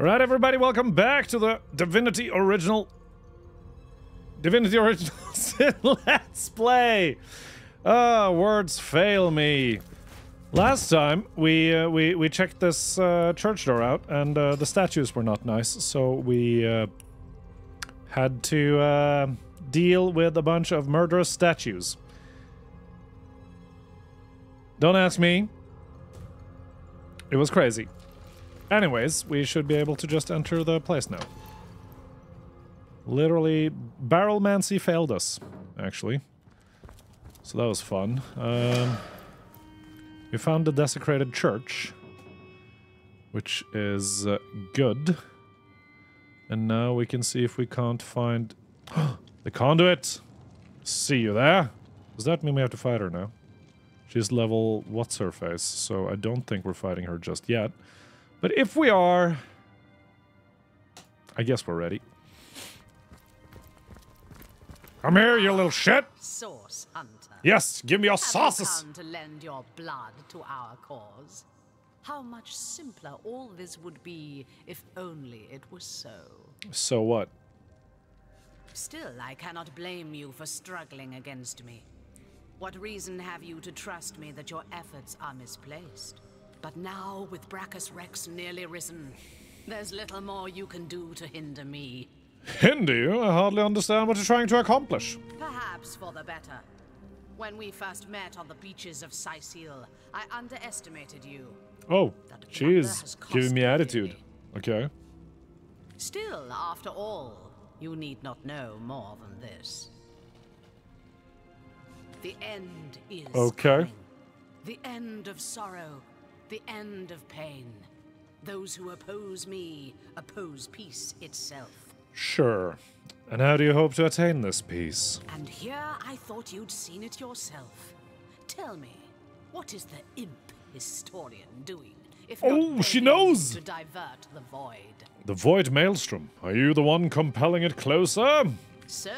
Alright, everybody, welcome back to the Divinity Original Sin Let's Play! Words fail me. Last time, we checked this church door out, and the statues were not nice, so we had to deal with a bunch of murderous statues. Don't ask me. It was crazy. Anyways, we should be able to just enter the place now. Literally, Barrelmancy failed us, actually. So that was fun. We found the desecrated church, which is good. And now we can see if we can't find the conduit. See you there. Does that mean we have to fight her now? She's level what's-her-face, so I don't think we're fighting her just yet. But if we are, I guess we're ready. Come here, you little shit! Source hunter. Yes, give me your sauces! Have you come to lend your blood to our cause? How much simpler all this would be if only it was so. So what? Still, I cannot blame you for struggling against me. What reason have you to trust me that your efforts are misplaced? But now, with Braccus Rex nearly risen, there's little more you can do to hinder me. Hinder you? I hardly understand what you're trying to accomplish. Perhaps for the better. When we first met on the beaches of Cyseal, I underestimated you. Oh, she's giving me attitude. Okay. Still, after all, you need not know more than this. The end is coming. The end of sorrow. The end of pain. Those who oppose me oppose peace itself. Sure. And how do you hope to attain this peace? And here I thought you'd seen it yourself. Tell me, what is the imp historian doing? If oh, she knows! To divert the void. The void maelstrom. Are you the one compelling it closer? So,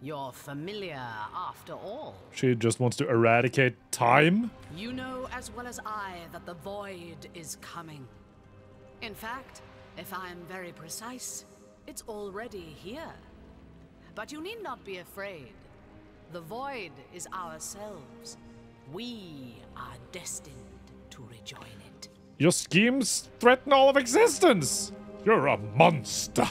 you're familiar after all. She just wants to eradicate time? You know as well as I that the void is coming. In fact, if I'm very precise, it's already here. But you need not be afraid. The void is ourselves. We are destined to rejoin it. Your schemes threaten all of existence. You're a monster.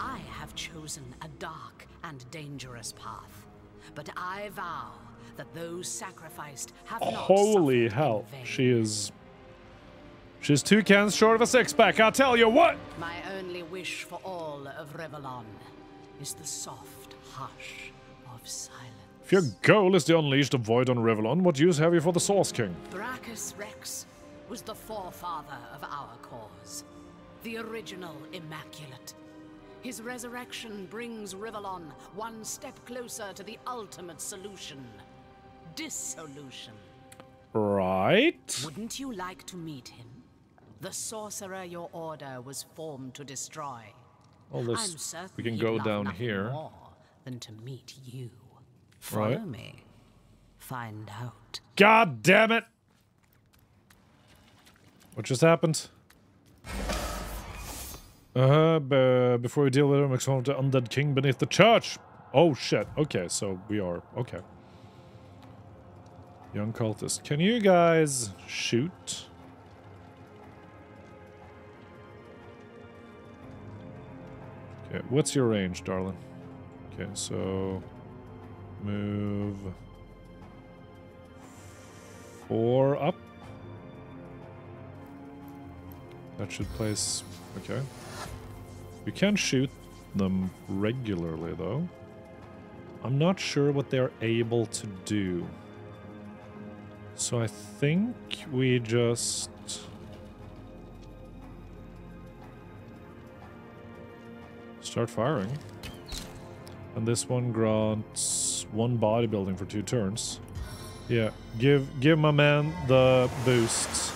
I have chosen a dark and dangerous path, but I vow that those sacrificed have not suffered in vain. Holy hell, she's 2 cans short of a six-pack, I'll tell you what! My only wish for all of Rivellon is the soft hush of silence. If your goal is to unleash the void on Rivellon, what use have you for the Source King? Braccus Rex was the forefather of our cause, the original Immaculate. His resurrection brings Rivellon one step closer to the ultimate solution. Dissolution. Right? Wouldn't you like to meet him? The sorcerer your order was formed to destroy. All this, we can go down here. More than to meet you. Follow me. Find out. God damn it! What just happened? Before we deal with him, examine the undead king beneath the church. Oh shit. Okay, so we are okay. Young cultist, can you guys shoot? Okay, what's your range, darling? Okay, so move 4 up. That should place. Okay. You can shoot them regularly, though. I'm not sure what they're able to do. So I think we just... start firing. And this one grants 1 bodybuilding for 2 turns. Yeah, give my man the boost.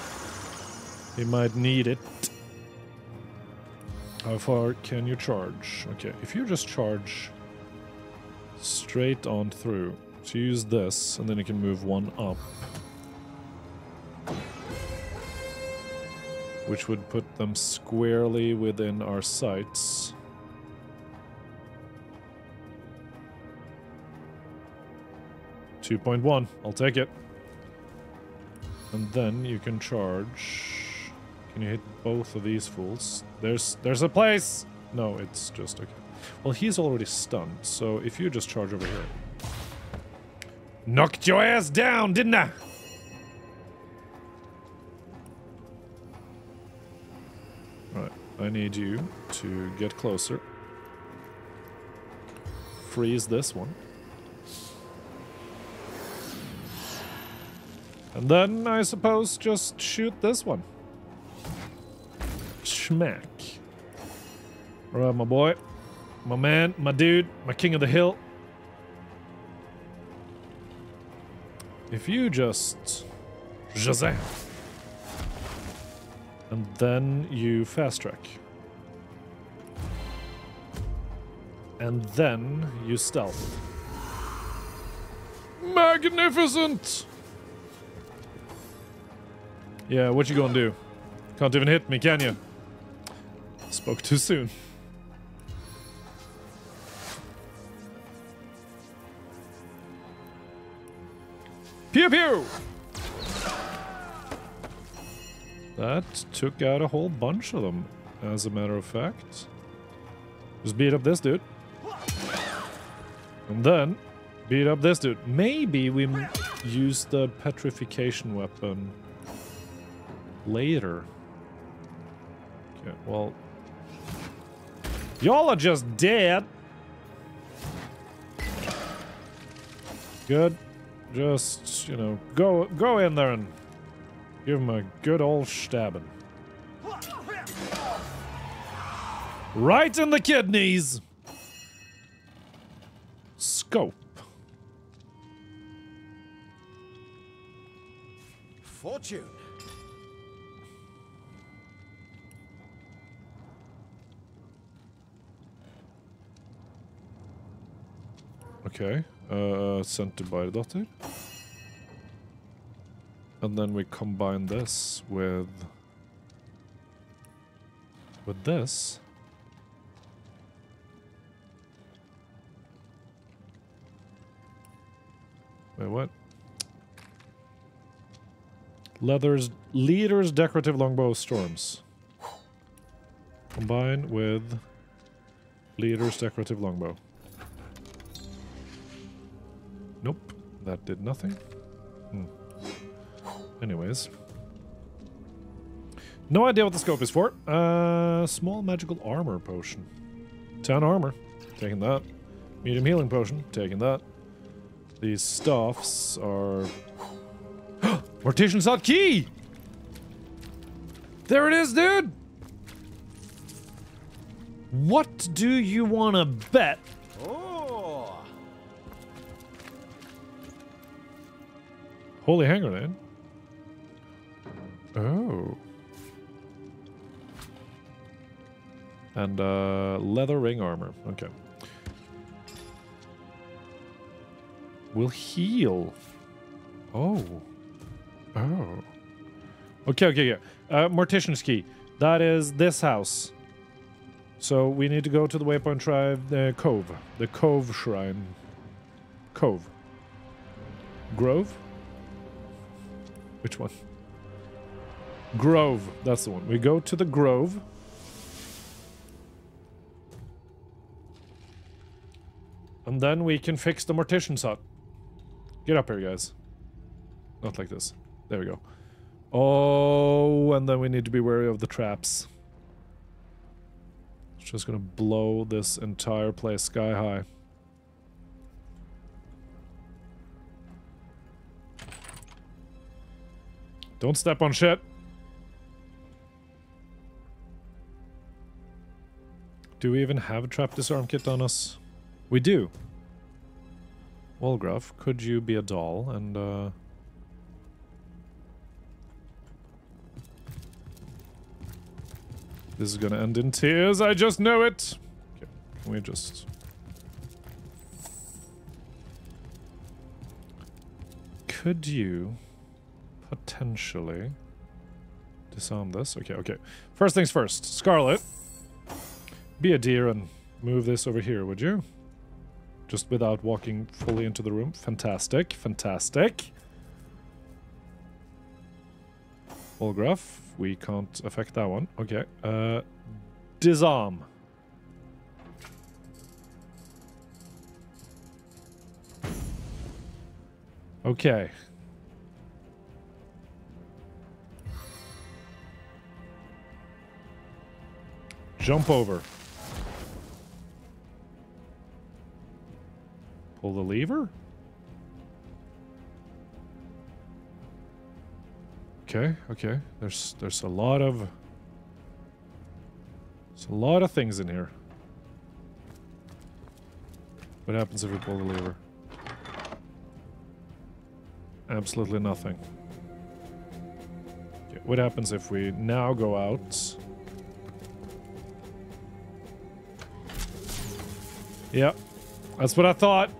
He might need it. How far can you charge? Okay, if you just charge straight on through, so you use this, and then you can move 1 up. which would put them squarely within our sights. .1, I'll take it. And then you can charge. Can you hit both of these fools? There's a place! No, it's just okay. Well, he's already stunned, so if you just charge over here. Knocked your ass down, didn't I? Alright, I need you to get closer. Freeze this one. And then, I suppose, just shoot this one. Schmack. Alright, my boy. My man, my dude, my king of the hill. If you just... Shazam. And then you fast track. And then you stealth. Magnificent! Yeah, what you gonna do? Can't even hit me, can you? Spoke too soon. Pew pew! That took out a whole bunch of them, as a matter of fact. Just beat up this dude. And then, beat up this dude. Maybe we use the petrification weapon later. Okay, well... Y'all are just dead! Good. Just, you know, go in there and give him a good old stabbing. Right in the kidneys! Scope. Fortune. Okay, sent to Bairdotr. And then we combine this with... this. Wait, what? Leader's decorative longbow storms. Combine with... Leader's decorative longbow. Nope, that did nothing. Anyways. No idea what the scope is for. Small magical armor potion. 10 armor. Taking that. Medium healing potion. Taking that. These stuffs are... Mortician's Hot Key! There it is, dude! What do you wanna bet? Holy hand grenade. Oh. And leather ring armor. Okay. Will heal. Oh. Oh. Okay. Mortician's Key. That is this house. So we need to go to the Waypoint Tribe Cove. The Cove Shrine. Cove. Grove? Which one? Grove. That's the one. We go to the Grove. And then we can fix the Mortician's Hut. Get up here, guys. Not like this. There we go. Oh, and then we need to be wary of the traps. It's just gonna blow this entire place sky high. Don't step on shit. Do we even have a trap disarm kit on us? We do. Wolgraff, could you be a doll and This is gonna end in tears, I just know it! Okay, can we just... Could you... Potentially Disarm this. Okay, okay. First things first. Scarlet, be a dear and move this over here, would you? Just without walking fully into the room. Fantastic, fantastic. Wolgraff, we can't affect that one. Okay. Disarm. Okay. Jump over. Pull the lever? Okay, okay. There's a lot of... There's a lot of things in here. What happens if we pull the lever? Absolutely nothing. Okay, what happens if we now go out? Yep, that's what I thought.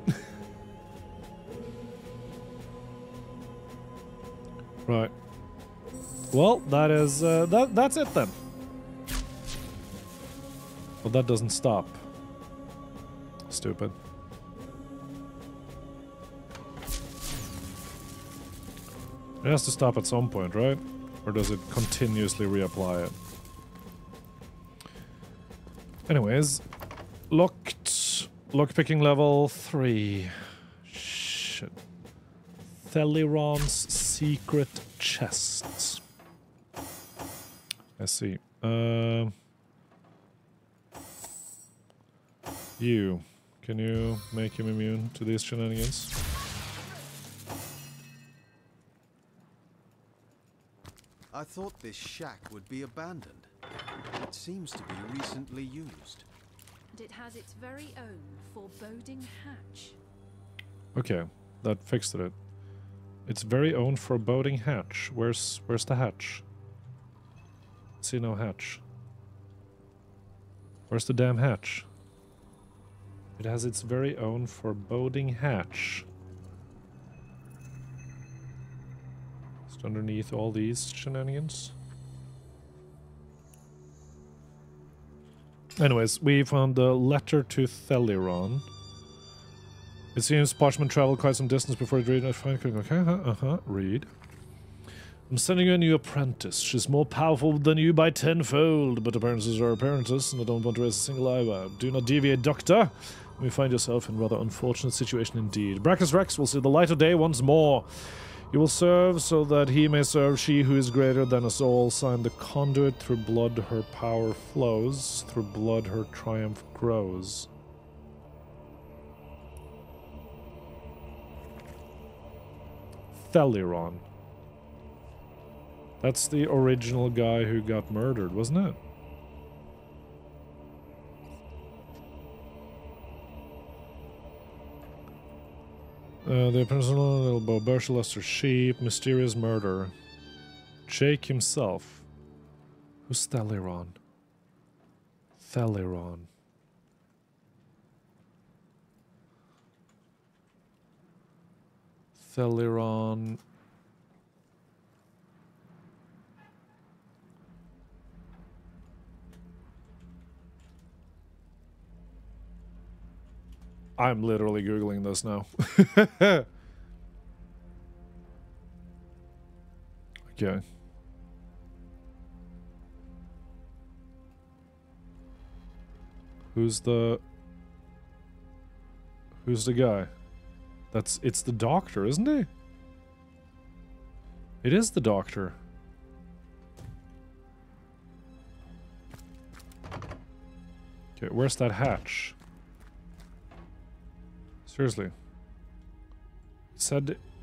Right. Well, that is that's it then. Well, that doesn't stop. Stupid. It has to stop at some point, right? Or does it continuously reapply it? Anyways, locked. Lockpicking level 3. Shit. Thelyron's secret chests. Let's see. You. Can you make him immune to these shenanigans? I thought this shack would be abandoned. It seems to be recently used. And it has its very own foreboding hatch. Okay, that fixed it. Its very own foreboding hatch. Where's the hatch? See no hatch. Where's the damn hatch? It has its very own foreboding hatch. Underneath all these shenanigans. Anyways, we found the letter to Thelyron. It seems Parchment traveled quite some distance before it read. Okay, read. I'm sending you a new apprentice. She's more powerful than you by 10-fold, but appearances are appearances, and I don't want to raise a single eyebrow. Do not deviate, Doctor. You find yourself in a rather unfortunate situation indeed. Braccus Rex will see the light of day once more. You will serve so that he may serve she who is greater than us all. Sign the conduit. Through blood her power flows. Through blood her triumph grows. Thelyron. That's the original guy who got murdered, wasn't it? The personal little bow, Bershel lost her sheep, mysterious murder. Jake himself. Who's Thelyron? Thelyron. Thelyron. I'm literally Googling this now. Okay. Who's the guy? It's the doctor, isn't he? It is the doctor. Okay, where's that hatch? Seriously.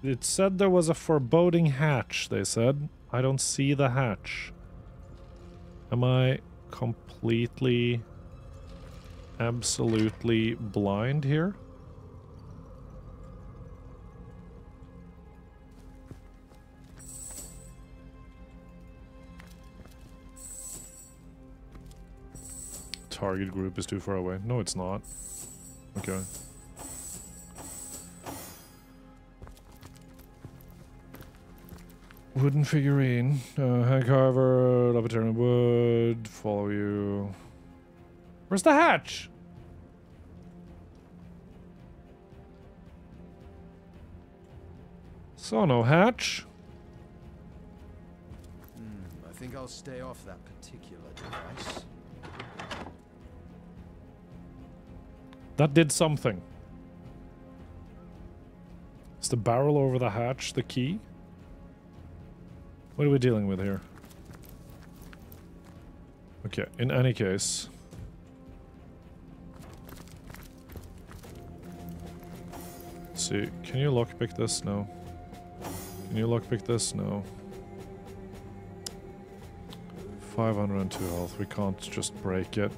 It said there was a foreboding hatch, they said. I don't see the hatch. Am I completely, absolutely blind here? Target group is too far away. No, it's not. Okay. wooden figurine. Hand carver, lapitarian wood, follow you. Where's the hatch? Saw no hatch. I think I'll stay off that particular device. That did something. Is the barrel over the hatch the key? What are we dealing with here? Okay, in any case. Let's see, can you lockpick this? No. Can you lockpick this? No. 502 health, we can't just break it.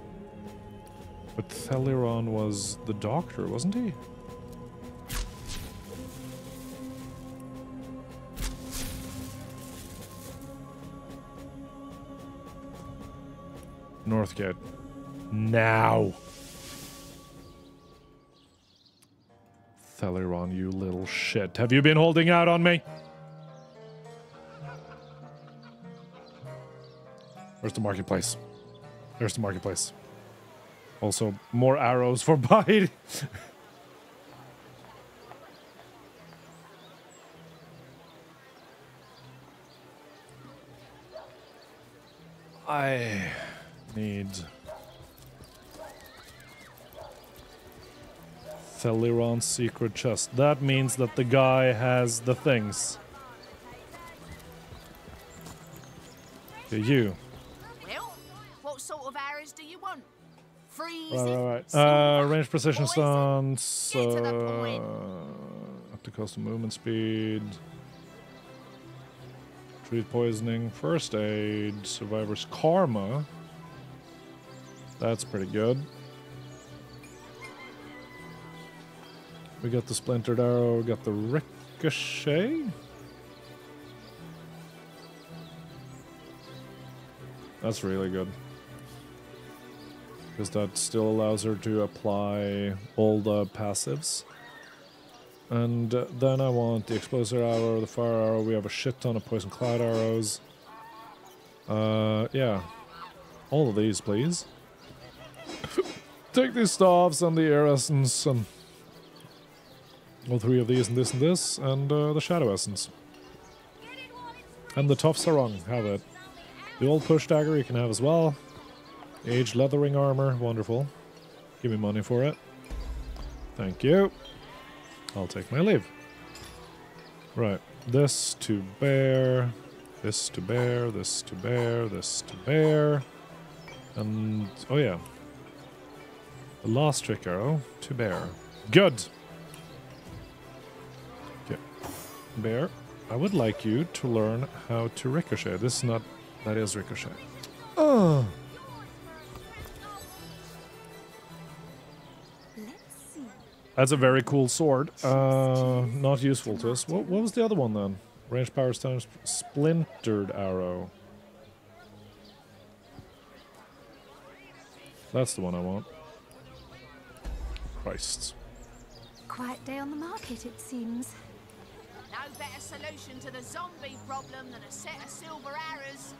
But Thelyron was the doctor, wasn't he? Northgate. Now! Thelyron, you little shit. Have you been holding out on me? Where's the marketplace? There's the marketplace. Also, more arrows for Bite. I need Thelyron's secret chest. That means that the guy has the things. Okay, you. Well, what sort of arrows do you want? Right. Range precision stance. Up to cost of movement speed. Treat poisoning. First aid. Survivor's karma. That's pretty good. We got the splintered arrow. We got the ricochet. That's really good. Because that still allows her to apply all the passives. And then I want the explosive arrow, the fire arrow. We have a shit ton of poison cloud arrows. Yeah. All of these, please. Take these staffs and the air essence and all three of these and this and this. And the shadow essence. And the tough sarong, have it. The old push dagger you can have as well. Aged leathering armor, wonderful. Give me money for it. Thank you. I'll take my leave. Right, this to bear, this to bear, this to bear, this to bear. And, oh yeah. The last trick arrow, to bear. Good! Okay. Bear, I would like you to learn how to ricochet. This is not, that is ricochet. Oh! That's a very cool sword. Not useful to us. What was the other one then? Range power stone, splintered arrow. That's the one I want. Christ. Quiet day on the market, it seems. No better solution to the zombie problem than a set of silver arrows.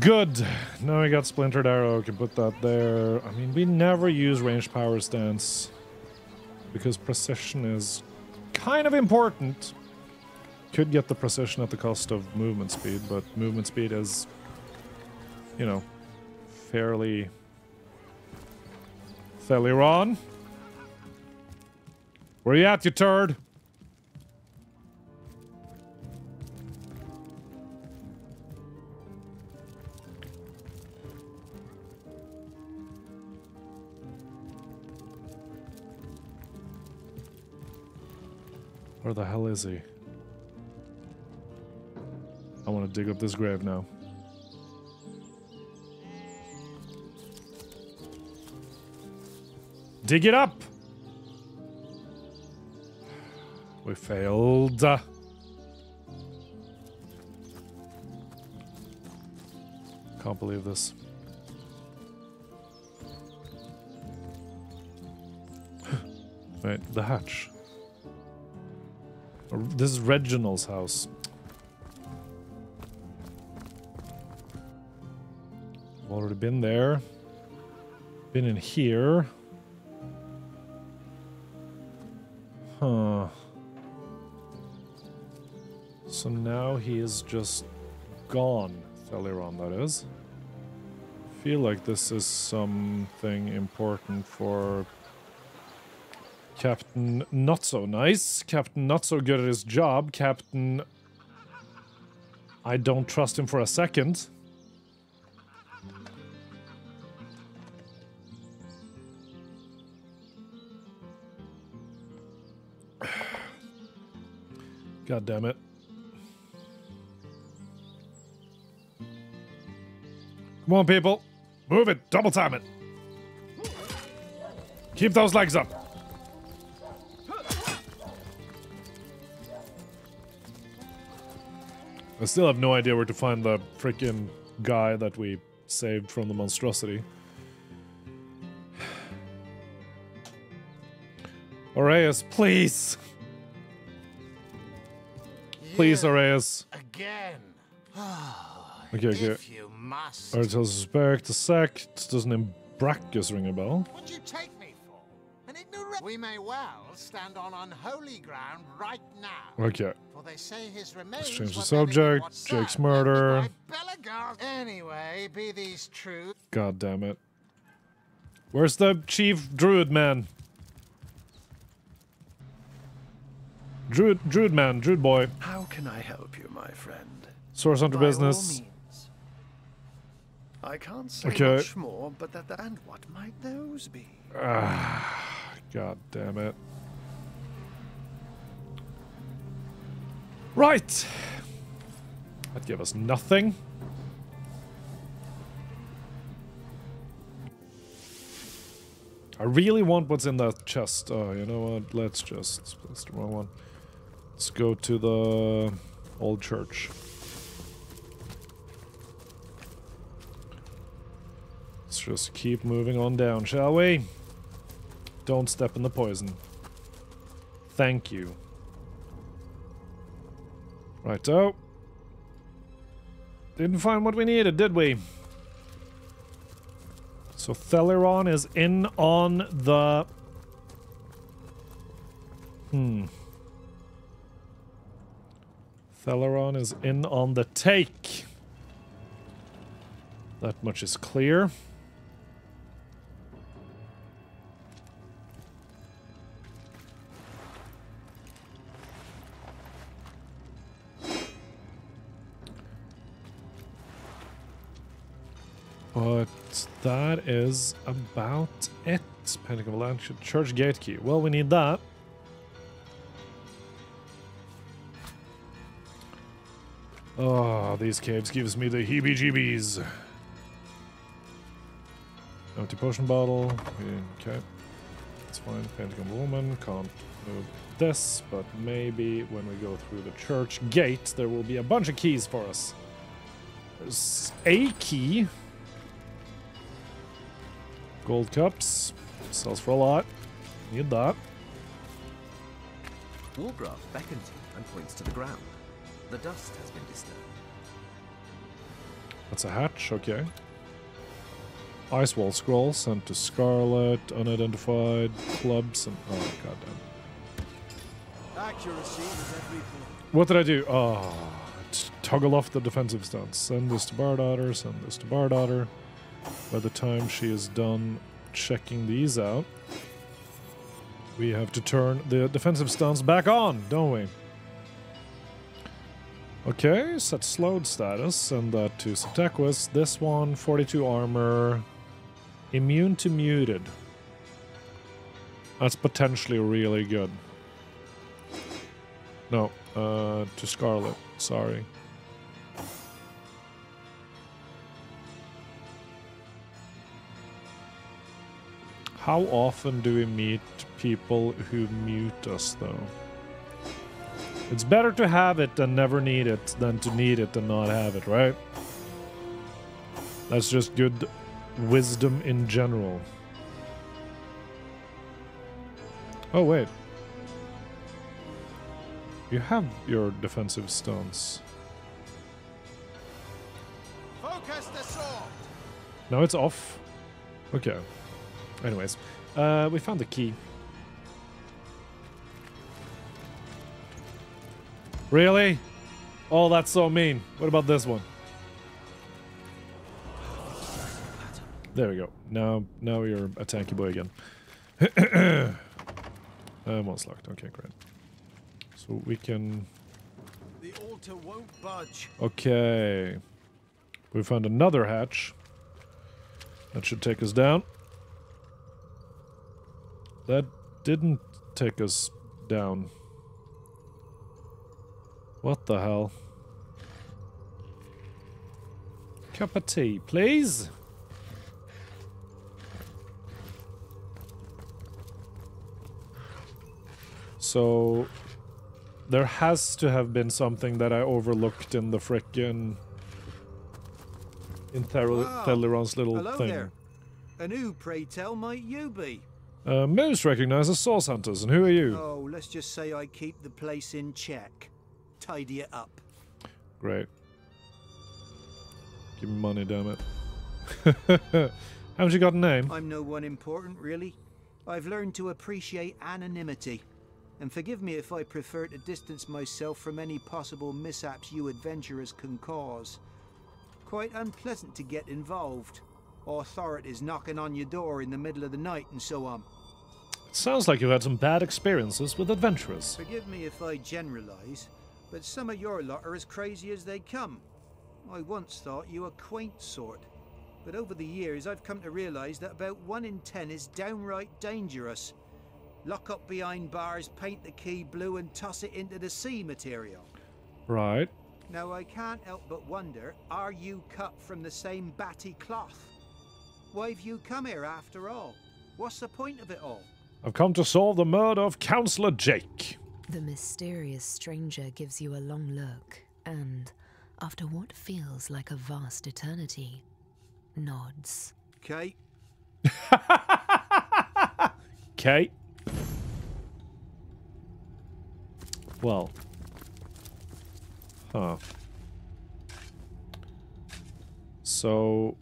Good. Now we got splintered arrow. Can put that there. I mean, we never use range power stance. Because precision is kind of important. Could get the precision at the cost of movement speed, but movement speed is, you know, fairly... Thelyron? Where you at, you turd? Where the hell is he? I want to dig up this grave now. Dig it up! We failed. Can't believe this. Wait, the hatch. This is Reginald's house. Already been there. Been in here. Huh. So now he is just gone. Thelyron, that is. I feel like this is something important for Captain Not So Nice, Captain Not So Good at His Job, Captain I Don't Trust Him for a Second. God damn it. Come on, people. Move it. Double time it. Keep those legs up. I still have no idea where to find the frickin' guy that we saved from the monstrosity. Aureus, please! Please, Aureus. Again. Okay, okay. Alright, so suspect, the sect, doesn't in Braccus ring a bell? What do you take me for? An ignorant? We may well stand on unholy ground right now. Okay. For they say his remains. Let's change the subject. Jake's murder. Anyway, be these truth. God damn it. Where's the chief druid man? Druid man, druid boy. How can I help you, my friend? Source hunter business. I can't say much more, but that and what might those be? God damn it. Right! That gave us nothing. I really want what's in that chest. Oh, you know what? Let's just... That's the wrong one. Let's go to the old church. Let's just keep moving on down, shall we? Don't step in the poison. Thank you. Righto. Didn't find what we needed, did we? So Thelyron is in on the... Thelyron is in on the take. That much is clear. But that is about it. Panic of Avalanche, Church Gate Key. Well, we need that. Oh, these caves gives me the heebie-jeebies. Empty potion bottle. Okay. It's fine. Panic of Woman. Can't move this, but maybe when we go through the church gate, there will be a bunch of keys for us. There's a key. Gold cups. Sells for a lot. Need that. Wolgraff beckons him and points to the ground. The dust has been disturbed. That's a hatch, okay. Ice wall scroll sent to Scarlet, unidentified, clubs, and oh goddamn. Accuracy is everything. What did I do? Oh, toggle off the defensive stance. Send this to Bairdotr, send this to Bairdotr. By the time she is done checking these out, we have to turn the defensive stance back on, don't we? Okay, set slowed status, send that to Septeques. This one, 42 armor, immune to muted. That's potentially really good. No, to Scarlet, sorry. How often do we meet people who mute us, though? It's better to have it and never need it than to need it and not have it, right? That's just good wisdom in general. Oh, wait. You have your defensive stance. Focus the sword! No, it's off. Okay. Anyways, we found the key. Really? Oh, that's so mean. What about this one? There we go. Now you're a tanky boy again. One's locked. Okay, great. So we can... The altar won't budge. Okay. We found another hatch. That should take us down. That didn't take us down. What the hell? Cup of tea, please? So... There has to have been something that I overlooked in the frickin'... in Thelyron's little hello thing. There. And who, pray tell, might you be? Most recognize as source hunters, and who are you? Oh, let's just say I keep the place in check. Tidy it up. Great. Give me money, damn it. Haven't you got a name? I'm no one important, really. I've learned to appreciate anonymity. And forgive me if I prefer to distance myself from any possible mishaps you adventurers can cause. Quite unpleasant to get involved. Authorities knocking on your door in the middle of the night and so on. It sounds like you've had some bad experiences with adventurers. Forgive me if I generalize, but some of your lot are as crazy as they come. I once thought you a quaint sort, but over the years I've come to realize that about 1 in 10 is downright dangerous. Lock up behind bars, paint the key blue and toss it into the sea material. Right. Now I can't help but wonder, are you cut from the same batty cloth? Why've you come here after all? What's the point of it all? I've come to solve the murder of Councillor Jake. The mysterious stranger gives you a long look and, after what feels like a vast eternity, nods. Kate. Kate. Well. Huh. So...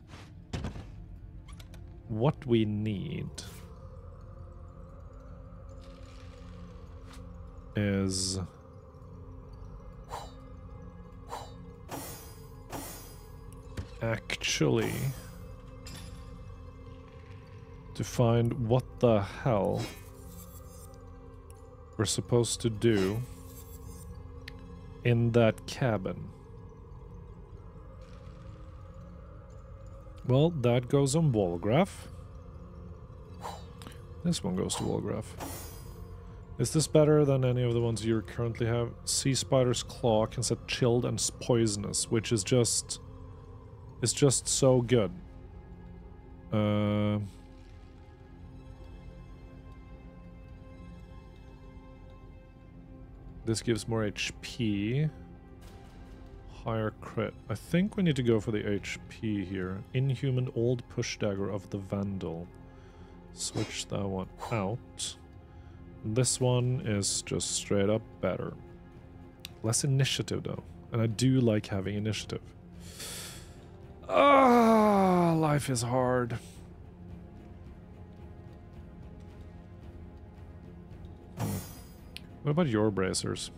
What we need is actually to find what the hell we're supposed to do in that cabin. Well, that goes on Wolgraff. This one goes to Wolgraff. Is this better than any of the ones you currently have? Sea Spider's Claw can set chilled and poisonous, which is just... It's just so good. This gives more HP. Higher crit. I think we need to go for the HP here. Inhuman Old Push Dagger of the Vandal. Switch that one out. This one is just straight up better. Less initiative though. And I do like having initiative. Ah, life is hard. What about your bracers?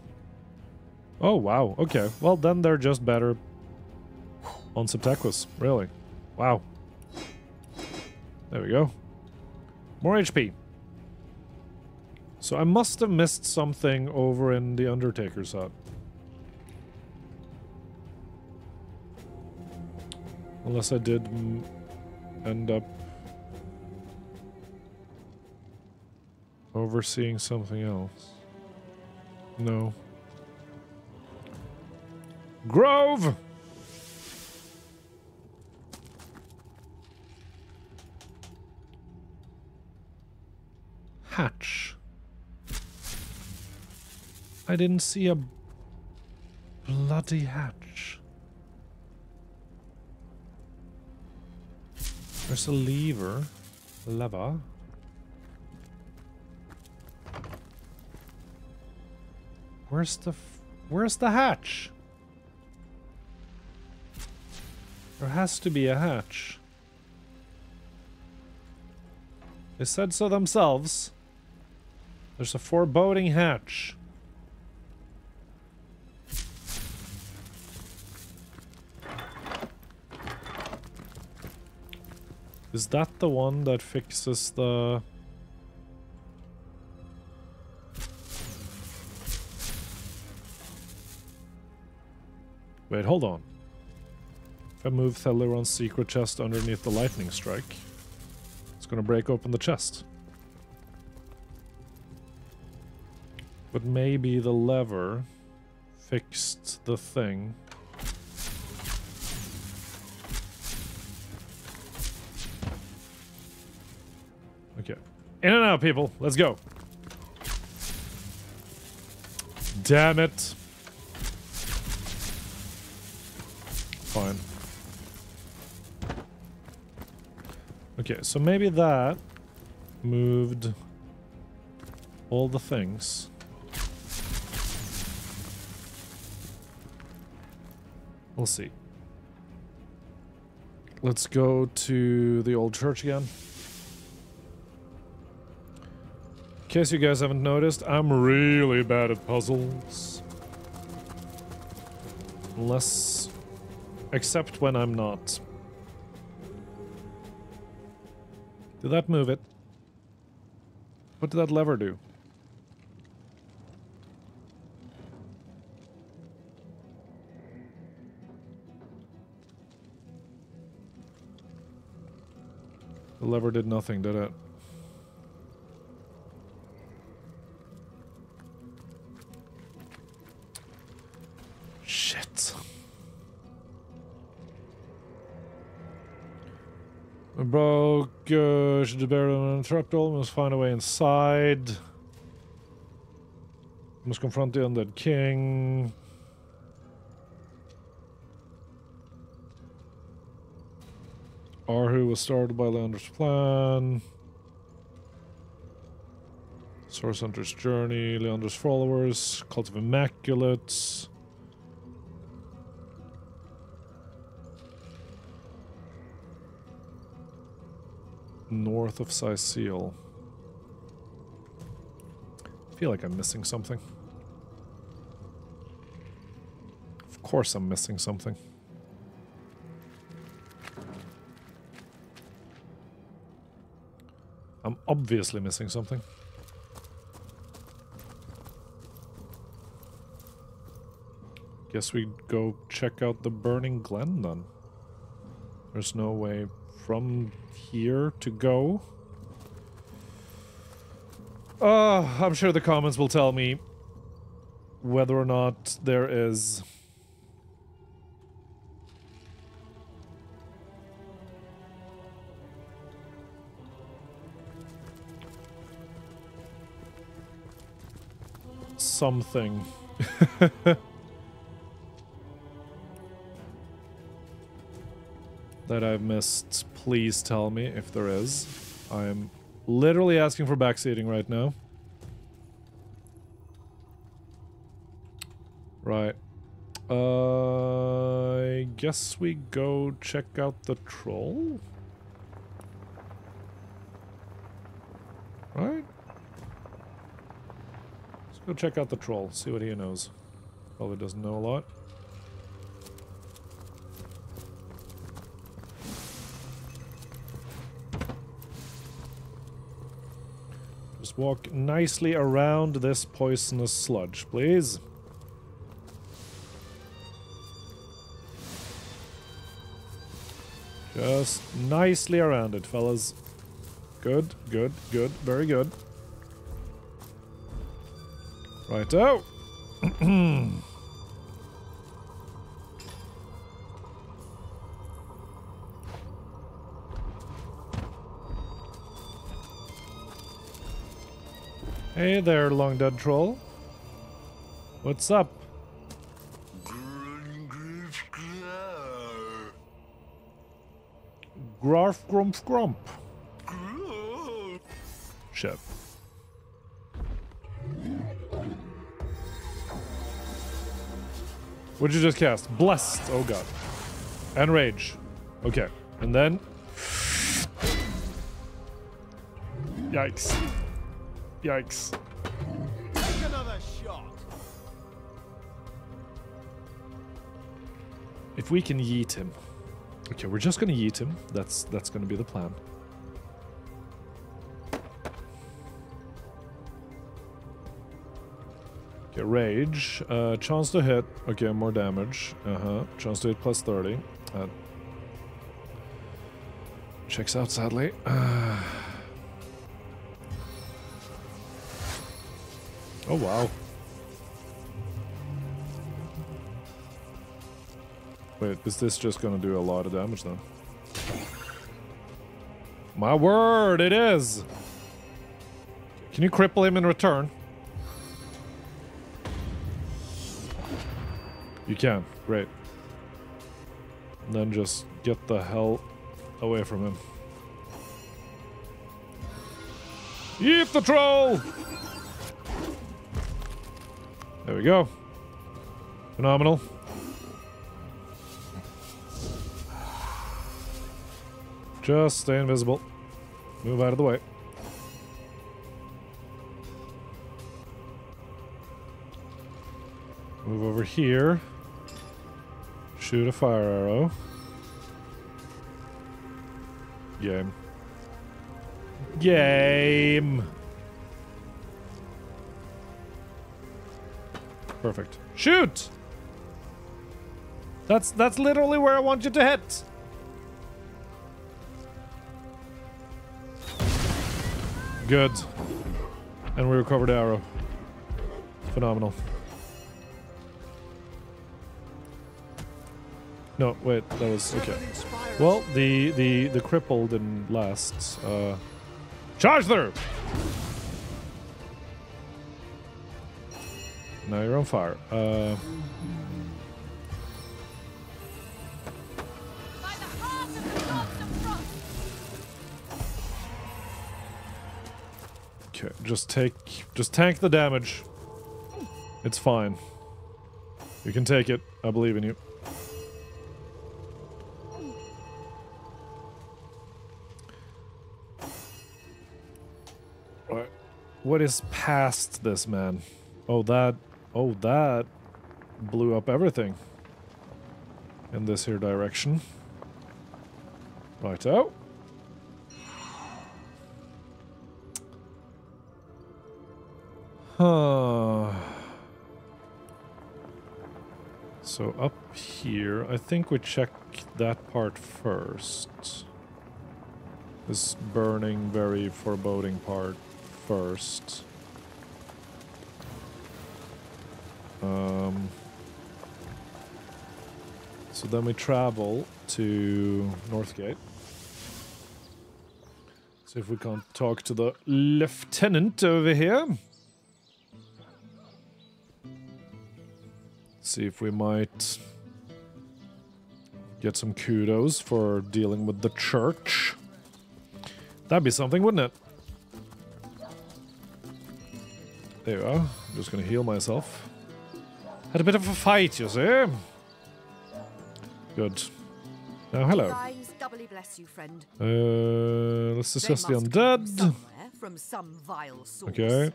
Oh, wow. Okay. Well, then they're just better on Septeques. Really. Wow. There we go. More HP. So I must have missed something over in the Undertaker's hut. Unless I did end up overseeing something else. No. Grove! Hatch. I didn't see a bloody hatch. There's a lever. Lever. Where's the hatch? There has to be a hatch. They said so themselves. There's a foreboding hatch. Is that the one that fixes the... Wait, hold on. If I move Thelyron's secret chest underneath the lightning strike, it's gonna break open the chest. But maybe the lever fixed the thing. Okay. In and out, people. Let's go. Damn it. Fine. Okay, so maybe that moved all the things. We'll see. Let's go to the old church again. In case you guys haven't noticed, I'm really bad at puzzles. Unless... except when I'm not. Did that move it? What did that lever do? The lever did nothing, did it? Shit. We broke should the Barrelman interrupt all. We must find a way inside. We must confront the undead king. Arhu was startled by Lander's plan. Source Hunter's journey, Leander's followers, Cult of Immaculates. North of Cyseal. I feel like I'm missing something. Of course I'm missing something. I'm obviously missing something. Guess we go check out the Burning Glen then. There's no way from here to go. I'm sure the comments will tell me whether or not there is. Something. That I've missed. Please tell me if there is. I am literally asking for backseating right now. Right. I guess we go check out the troll? Right? Let's go check out the troll, see what he knows. Probably doesn't know a lot. Walk nicely around this poisonous sludge, please. Just nicely around it, fellas. Good, good, good, very good. Righto. Hey there, long dead troll. What's up? Grarf grump grump. Shit. What'd you just cast? Blessed. Oh god. And rage. Okay. And then. Yikes. Yikes. Take another shot. If we can yeet him. Okay, we're just gonna yeet him. That's gonna be the plan. Okay, rage. Chance to hit. Okay, more damage. Uh-huh. Chance to hit plus 30. Checks out, sadly. Oh, wow. Wait, is this just gonna do a lot of damage, though? My word, it is! Can you cripple him in return? You can. Great. And then just get the hell away from him. Yeet the troll! There we go. Phenomenal. Just stay invisible. Move out of the way. Move over here. Shoot a fire arrow. Game. Game! Perfect. Shoot! That's literally where I want you to hit! Good. And we recovered the arrow. Phenomenal. No, wait, that was okay. Well, the cripple didn't last. Charge through! Now you're on fire. By the heart of the front. Okay, just tank the damage. It's fine. You can take it. I believe in you. What is past this man? Oh that blew up everything in this here direction. Righto. Huh. So up here, I think we check that part first. This burning, very foreboding part. First. So then we travel to Northgate. See if we can't talk to the lieutenant over here. See if we might get some kudos for dealing with the church. That'd be something, wouldn't it? There you are. I'm just gonna heal myself. Had a bit of a fight, you see? Good. Now, hello. Let's discuss the undead. From some vile source. Okay.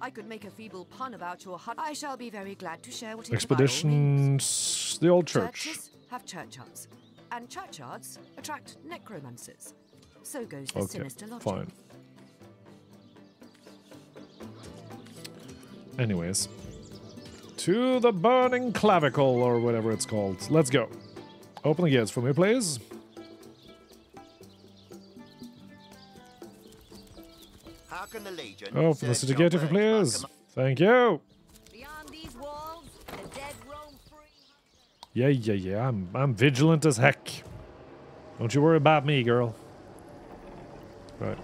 I could make a feeble pun about your hut. I shall be very glad to share what expeditions. The old church. Churches have churchyards, and churchyards attract necromancers. So goes the sinister logic. Fine. Anyways, to the burning clavicle, or whatever it's called. Let's go. Open the gates for me, please. How can the Legion open the city gate if you please. Thank you. Beyond these walls, the dead roam free. Yeah. I'm vigilant as heck. Don't you worry about me, girl. Right.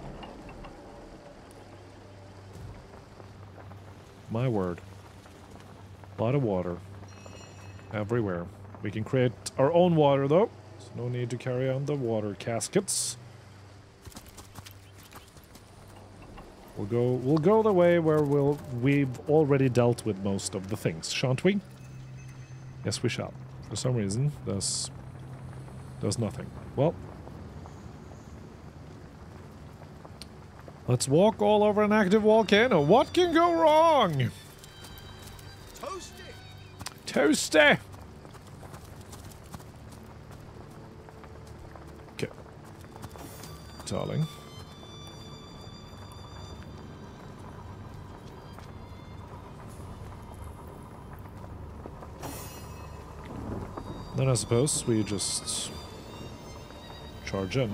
My word. A lot of water. Everywhere. We can create our own water, though. So no need to carry on the water caskets. We'll go the way where we've already dealt with most of the things, shan't we? Yes, we shall. For some reason, there's nothing. Well. Let's walk all over an active volcano. What can go wrong? Toasty! Toasty! Okay. Darling. Then I suppose we just charge in.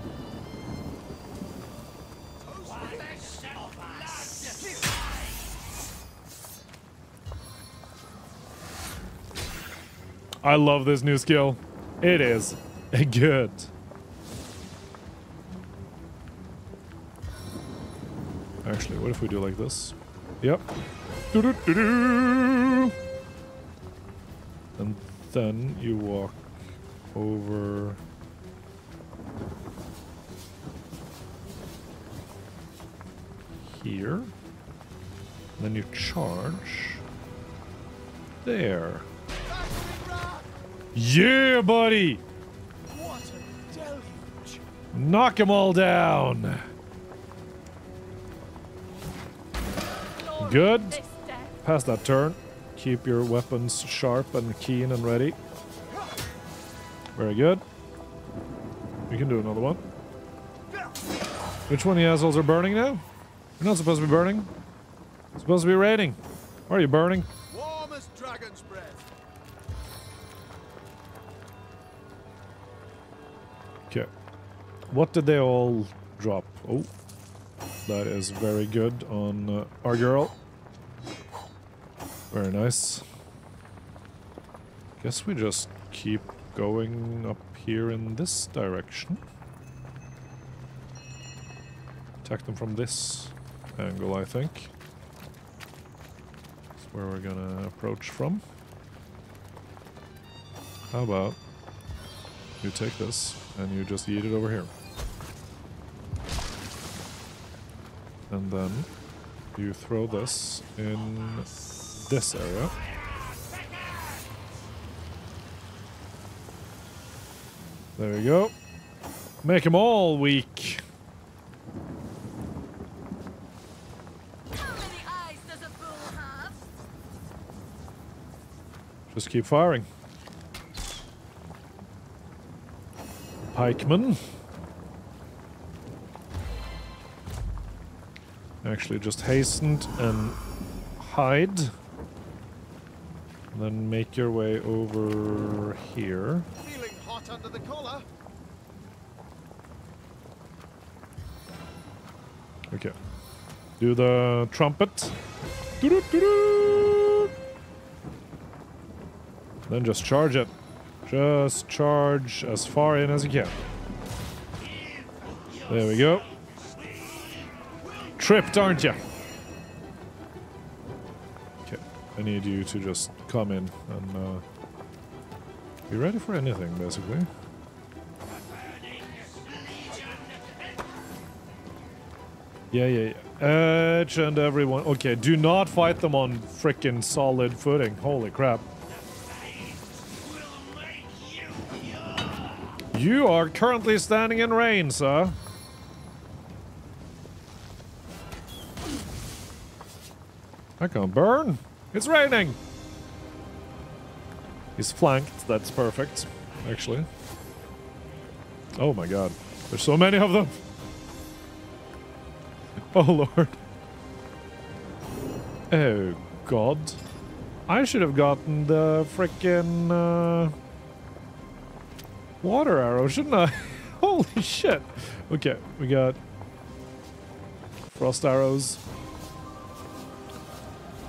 I love this new skill. It is good. Actually, what if we do like this? Yep. Do-do-do-do. And then you walk over. Here. And then you charge. There. Yeah, buddy! What a deluge. Knock them all down! Good. Pass that turn. Keep your weapons sharp and keen and ready. Very good. We can do another one. Which one of the assholes are burning now? You're not supposed to be burning. You're supposed to be raiding. Why are you burning? Warm as dragon's breath. Okay. What did they all drop? Oh. That is very good on our girl. Very nice. Guess we just keep going up here in this direction. Attack them from this angle, I think. That's where we're gonna approach from. How about you take this and you just yeet it over here. And then you throw this in this area. There we go. Make them all weak. How many eyes does a fool have? Just keep firing. Pikeman. Actually just hastened and hide. And then make your way over here. Feeling hot under the collar. Okay. Do the trumpet. Doo-doo-doo-doo! Then just charge it. Just charge as far in as you can. There we go. Tripped, aren't you? Okay, I need you to just come in and be ready for anything, basically. Yeah, yeah, yeah. Each and everyone. Okay, do not fight them on frickin' solid footing. Holy crap. You are currently standing in rain, sir. I can't burn. It's raining. He's flanked. That's perfect, actually. Oh my god. There's so many of them. Oh lord. Oh god. I should have gotten the frickin' water arrow, shouldn't I? Holy shit. Okay, we got frost arrows.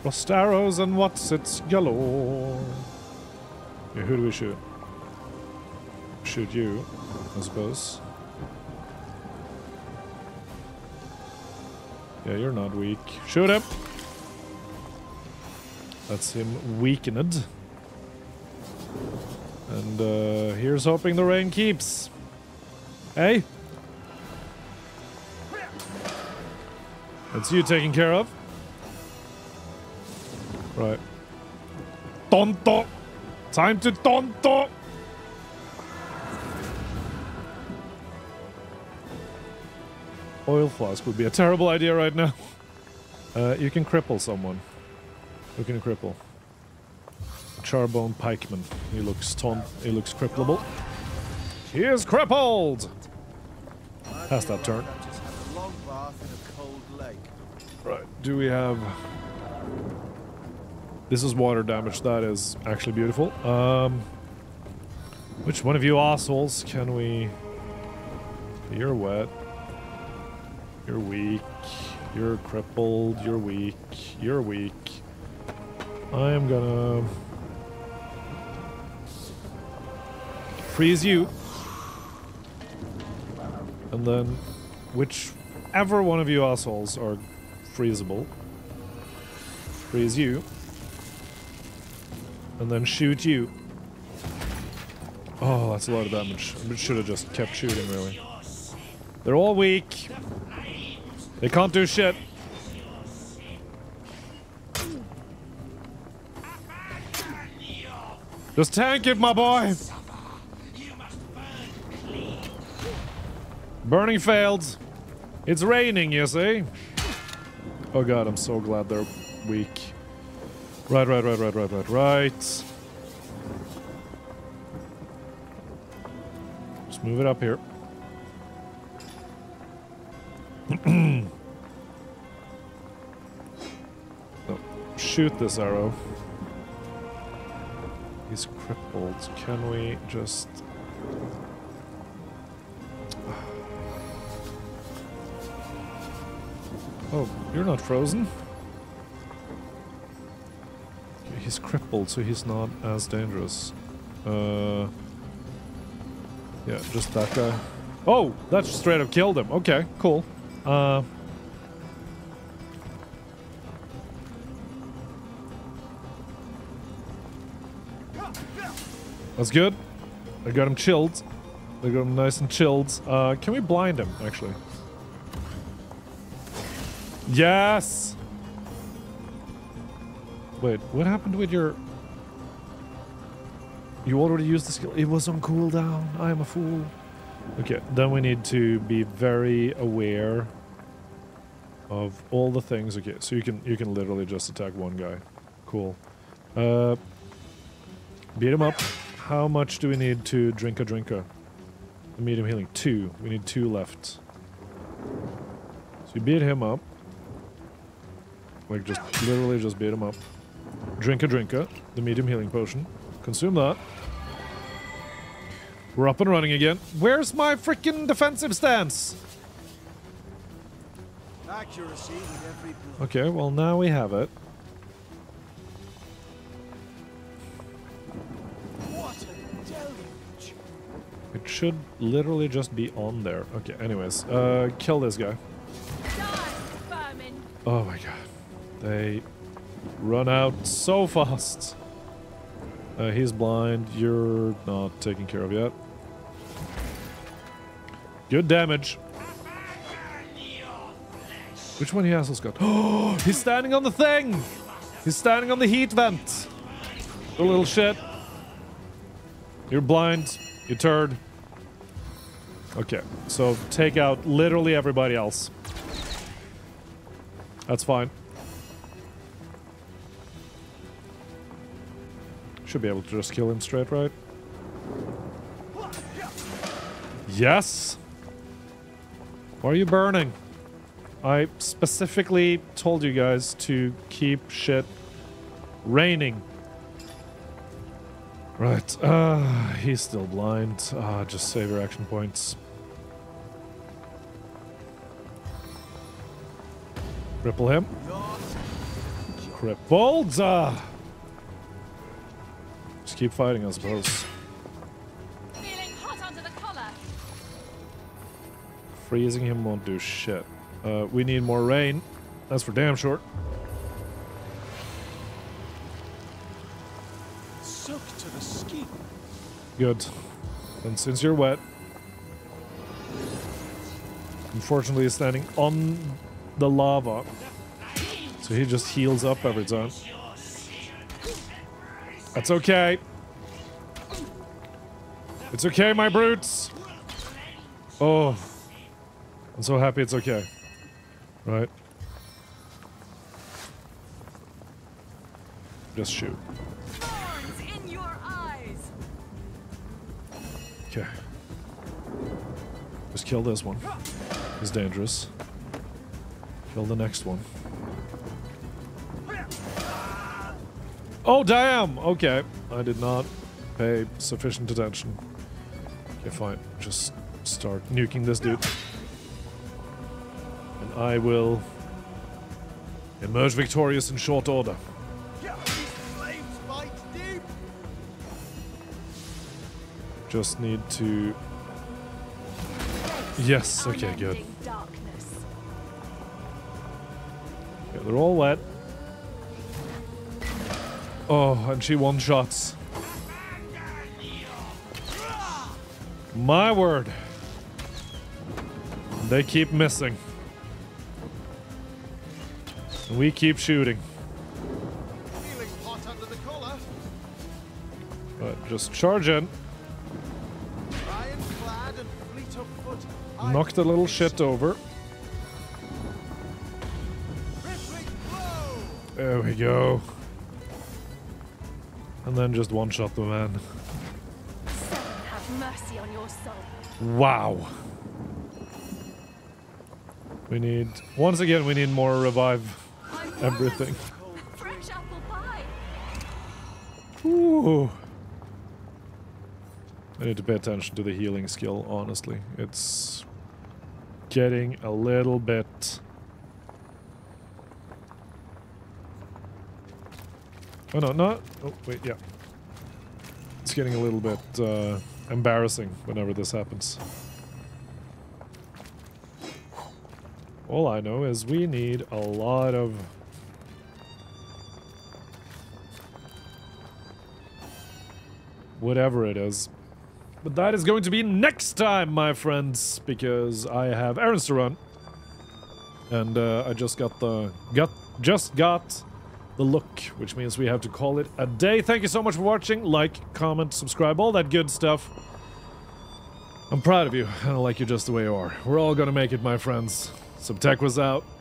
Frost arrows and what's its galore. Okay, who do we shoot? Shoot you, I suppose. Yeah, you're not weak. Shoot him! That's him weakened. And here's hoping the rain keeps. Hey? That's you taken care of. Right. Tonto! Time to tonto! oil flask would be a terrible idea right now. You can cripple someone. Who can you cripple? Charbone Pikeman. He looks taunt. He looks crippleable. He is crippled! Pass that turn. Right, do we have... This is water damage. That is actually beautiful. Which one of you assholes can we... You're wet. You're weak. You're crippled. You're weak. You're weak. I am gonna... freeze you. And then... whichever one of you assholes are freezable. Freeze you. And then shoot you. Oh, that's a lot of damage. I should have just kept shooting, really. They're all weak. They can't do shit. Just tank it, my boy! Burning failed. It's raining, you see? Oh god, I'm so glad they're weak. Right. Just move it up here. Oh, shoot this arrow. He's crippled. Can we just... Oh, you're not frozen. He's crippled, so he's not as dangerous. Yeah, just that guy. Oh, that straight up killed him. Okay, cool. That's good. I got him chilled. I got him nice and chilled. Can we blind him, actually? Yes! Wait, what happened with your... You already used the skill. It was on cooldown. I am a fool. Okay, then we need to be very aware of all the things. Okay, so you can literally just attack one guy. Cool. Beat him up. How much do we need to drinka? The medium healing. 2. We need 2 left. So you beat him up. Like, just literally just beat him up. Drinka. The medium healing potion. Consume that. We're up and running again. Where's my freaking defensive stance? Accuracy with every blow. Okay, well, now we have it. What a deluge. It should literally just be on there. Okay, anyways, kill this guy. Oh my god. They run out so fast. He's blind. You're not taken care of yet. Good damage. Which one he has got? Oh, he's standing on the thing! He's standing on the heat vent! The little shit. You're blind. You turd. Okay, so take out literally everybody else. That's fine. Should be able to just kill him straight, right? Yes! Why are you burning? I specifically told you guys to keep shit raining. Right. He's still blind. Just save your action points. Cripple him. Crippled! Just keep fighting, I suppose. Feeling hot under the collar. Freezing him won't do shit. We need more rain. That's for damn sure. Soaked to the skin. Good. And since you're wet... Unfortunately, he's standing on... the lava, so he just heals up every time. That's okay. It's okay, my brutes. Oh, I'm so happy it's okay. Right. Just shoot. Thorns in your eyes. Okay. Just kill this one. It's dangerous. Kill the next one. Oh, damn! Okay. I did not pay sufficient attention. Okay, fine. Just start nuking this dude. And I will emerge victorious in short order. Just need to... Yes, okay, good. Okay, they're all wet. Oh, and she one-shots. My word. They keep missing. And we keep shooting. But just charge in. Knock the little shit over. There we go. And then just one-shot the man. Have mercy on your soul. Wow. We need... Once again, we need more revive everything. Fresh apple pie. Ooh. I need to pay attention to the healing skill, honestly. It's... getting a little bit... Oh, no, no. Oh, wait, yeah. It's getting a little bit embarrassing whenever this happens. All I know is we need a lot of... whatever it is. But that is going to be next time, my friends, because I have errands to run. And I just got the... just got... the look, which means we have to call it a day. Thank you so much for watching. Like, comment, subscribe, all that good stuff. I'm proud of you. I don't like you just the way you are. We're all gonna make it, my friends. Subtekuas out.